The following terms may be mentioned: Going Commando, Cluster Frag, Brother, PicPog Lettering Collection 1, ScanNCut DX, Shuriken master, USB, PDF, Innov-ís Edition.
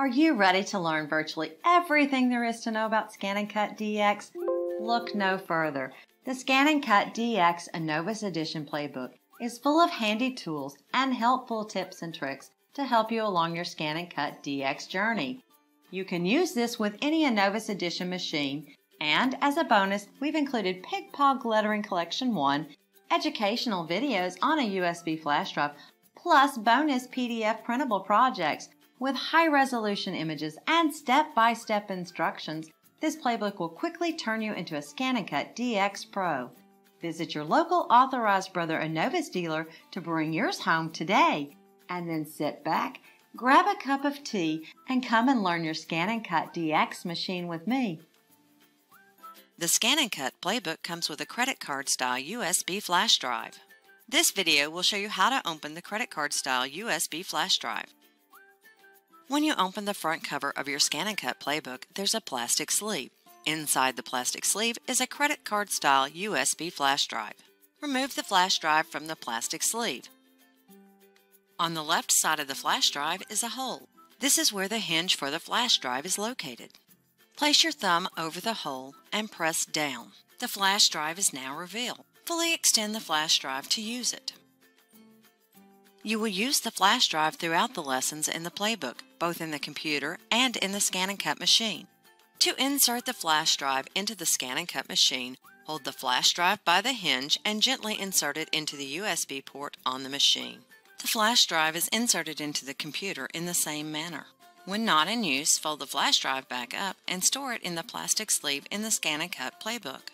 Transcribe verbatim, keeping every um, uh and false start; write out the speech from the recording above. Are you ready to learn virtually everything there is to know about ScanNCut D X? Look no further. The ScanNCut D X Innov-ís Edition playbook is full of handy tools and helpful tips and tricks to help you along your ScanNCut D X journey. You can use this with any Innov-ís Edition machine, and as a bonus, we've included PicPog Lettering Collection one, educational videos on a U S B flash drive, plus bonus P D F printable projects with high-resolution images and step-by-step instructions. This playbook will quickly turn you into a ScanNCut D X Pro. Visit your local authorized Brother Innov-ís dealer to bring yours home today. And then sit back, grab a cup of tea, and come and learn your ScanNCut D X machine with me. The ScanNCut playbook comes with a credit card-style U S B flash drive. This video will show you how to open the credit card-style U S B flash drive. When you open the front cover of your ScanNCut playbook, there's a plastic sleeve. Inside the plastic sleeve is a credit card-style U S B flash drive. Remove the flash drive from the plastic sleeve. On the left side of the flash drive is a hole. This is where the hinge for the flash drive is located. Place your thumb over the hole and press down. The flash drive is now revealed. Fully extend the flash drive to use it. You will use the flash drive throughout the lessons in the playbook, both in the computer and in the ScanNCut machine. To insert the flash drive into the ScanNCut machine, hold the flash drive by the hinge and gently insert it into the U S B port on the machine. The flash drive is inserted into the computer in the same manner. When not in use, fold the flash drive back up and store it in the plastic sleeve in the ScanNCut playbook.